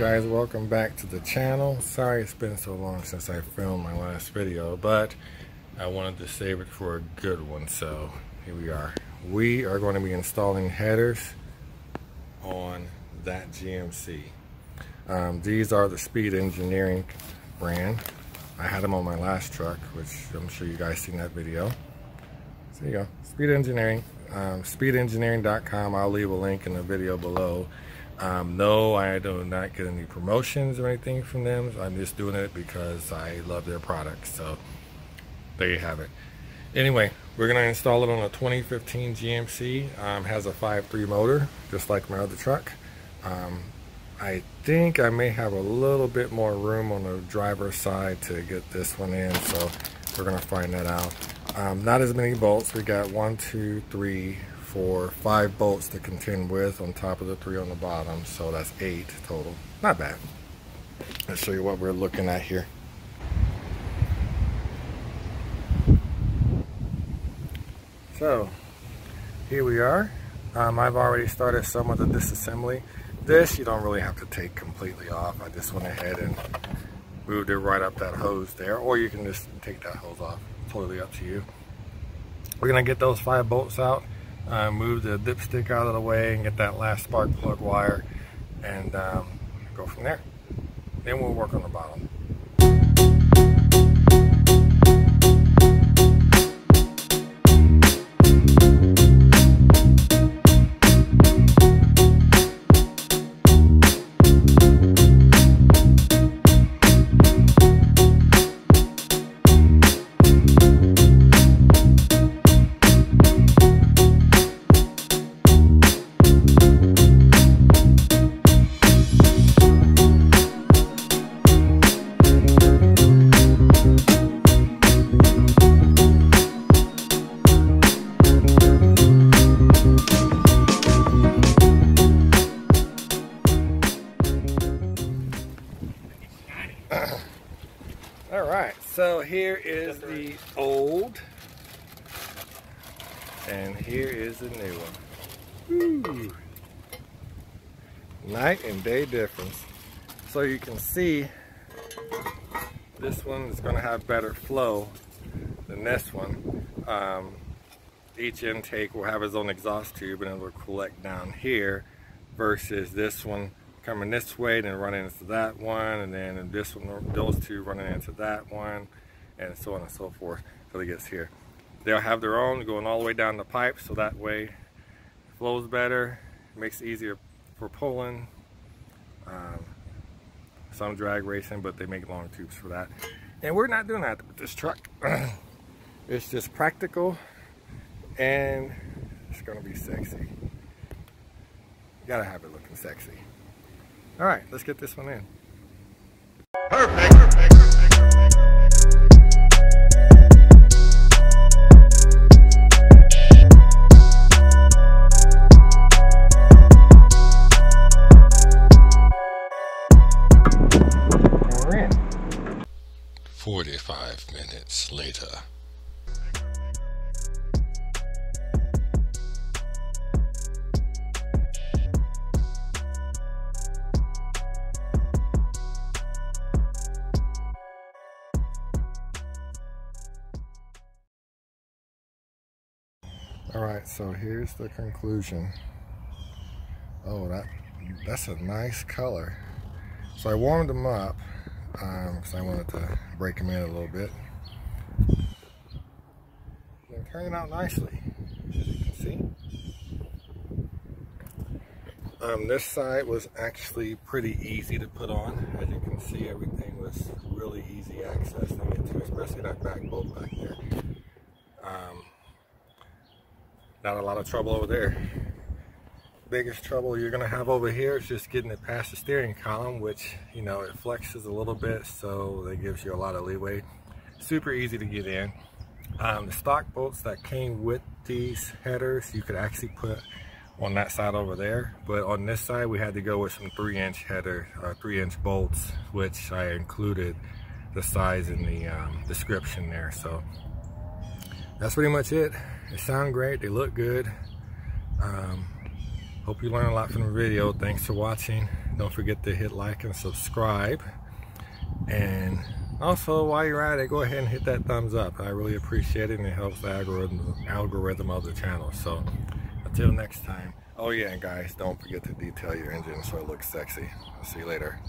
guys, welcome back to the channel. Sorry it's been so long since I filmed my last video, but I wanted to save it for a good one, so here we are. We are going to be installing headers on that GMC. These are the Speed Engineering brand. I had them on my last truck, which I'm sure you guys seen that video. So you go, Speed Engineering, speedengineering.com. I'll leave a link in the video below. No, I do not get any promotions or anything from them. I'm just doing it because I love their products. So there you have it. Anyway, we're going to install it on a 2015 GMC. Has a 5.3 motor, just like my other truck. I think I may have a little bit more room on the driver's side to get this one in, so we're going to find that out. Not as many bolts. We got 1, 2, 3, 4, 5 bolts to contend with on top of the 3 on the bottom, so that's 8 total. Not bad. Let's show you what we're looking at here. So here we are. I've already started some of the disassembly. This you don't really have to take completely off. I just went ahead and moved it right up that hose there, or you can just take that hose off, totally up to you. We're gonna get those 5 bolts out. Move the dipstick out of the way and get that last spark plug wire, and go from there. Then we'll work on the bottom. So here is the old, and here is the new one. Ooh. Night and day difference. So you can see this one is going to have better flow than this one. Each intake will have its own exhaust tube, and it will collect down here, versus this one coming this way, then running into that one, and then this one, those two running into that one, and so on and so forth till it gets here. They'll have their own going all the way down the pipe, so that way it flows better, makes it easier for pulling. Some drag racing, but they make long tubes for that. And we're not doing that with this truck. It's just practical, and it's gonna be sexy. You gotta have it looking sexy. All right, let's get this one in. Perfect, perfect, perfect, perfect, perfect. We're in. 45 minutes later. Alright, so here's the conclusion. Oh, that's a nice color. So I warmed them up because I wanted to break them in a little bit. They're turning out nicely, as you can see. This side was actually pretty easy to put on. As you can see, everything was really easy access to get to, especially that back bolt back there. Not a lot of trouble over there. Biggest trouble you're gonna have over here is just getting it past the steering column, which, you know, it flexes a little bit, so that gives you a lot of leeway. Super easy to get in. The stock bolts that came with these headers, you could actually put on that side over there, but on this side we had to go with some 3-inch header, 3-inch bolts, which I included the size in the description there. So that's pretty much it. They sound great, they look good. Hope you learn a lot from the video. Thanks for watching. Don't forget to hit like and subscribe. And also, while you're at it, go ahead and hit that thumbs up. I really appreciate it, and it helps the algorithm of the channel. So until next time. Oh yeah, and guys, don't forget to detail your engine so it looks sexy. I'll see you later.